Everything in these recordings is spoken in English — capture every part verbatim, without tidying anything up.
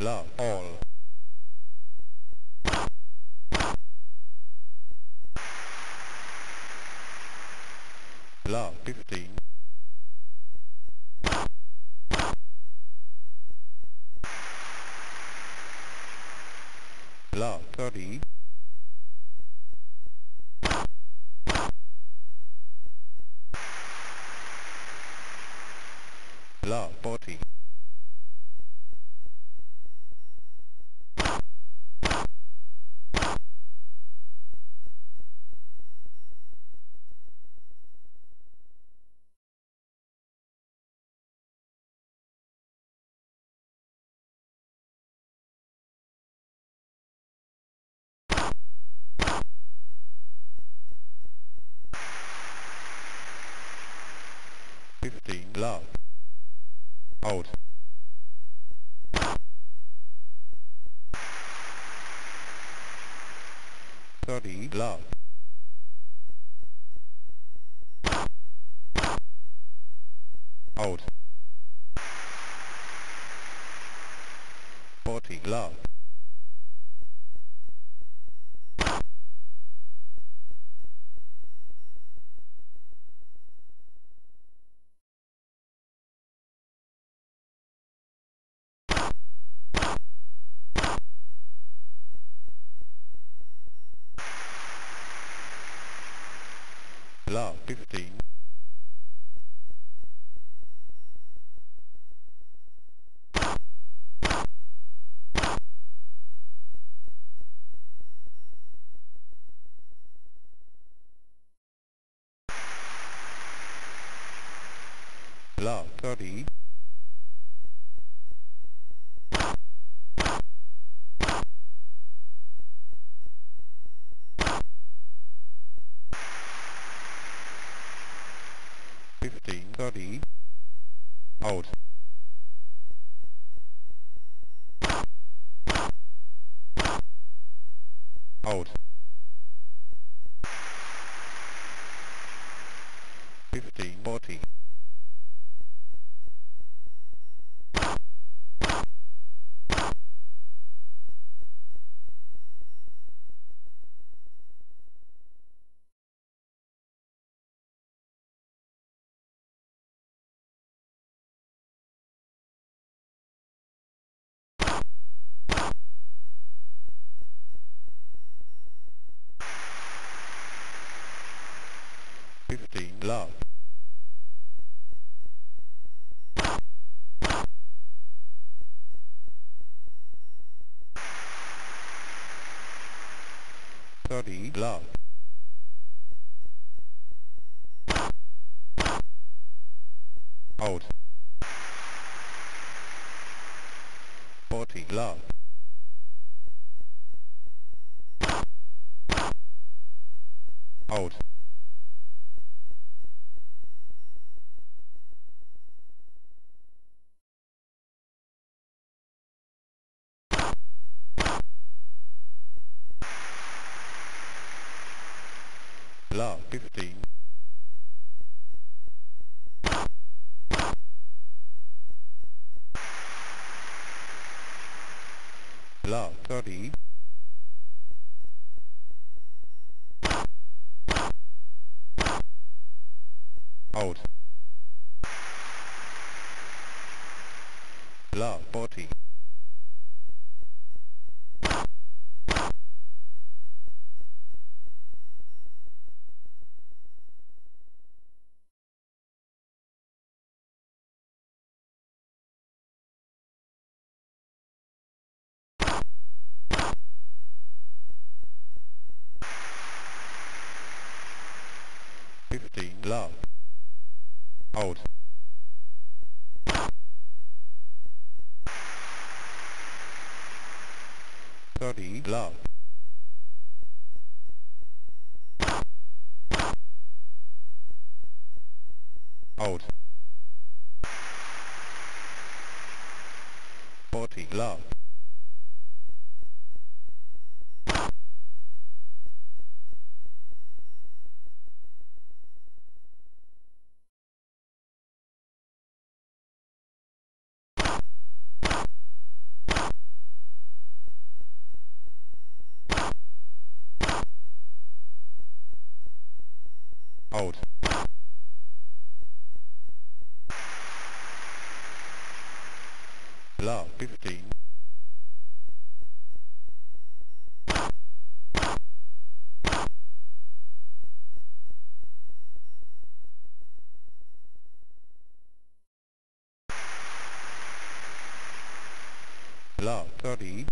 Love all. Love fifteen. Love thirty. Love forty. Love out. Thirty love. Out. Forty love. Love fifteen. Love thirty. Thirty out. Out. Fifty forty. Fifteen love. Thirty love. Out. Forty love. Out. Love fifteen. Hello, sorry. Out. Hello, forty. fifty, love. Out. thirty, love. Out. forty, love. Out. Love, fifteen. Love, thirty.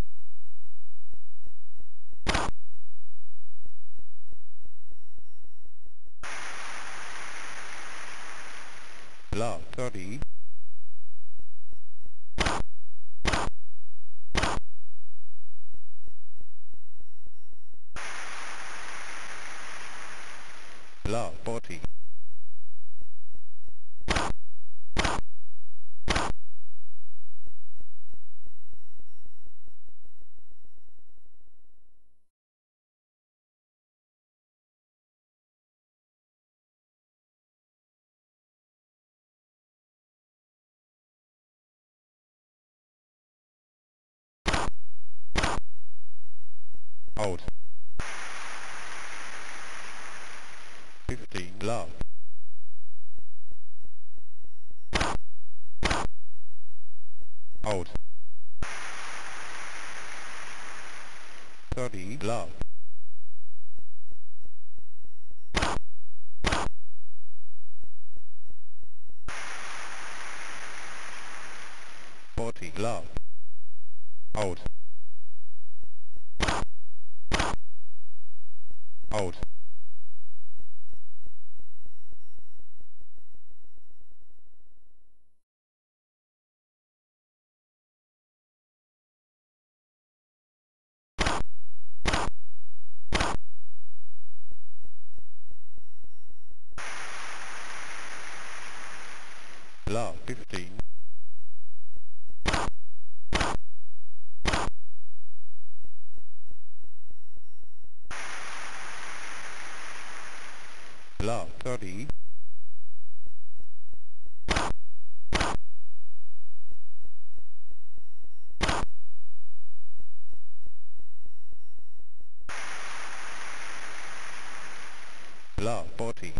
Love, thirty. Love, forty. Out. fifty, love. Out. thirty, love. forty, love. Out. Out. Love, fifteen. Love, thirty. Love, forty.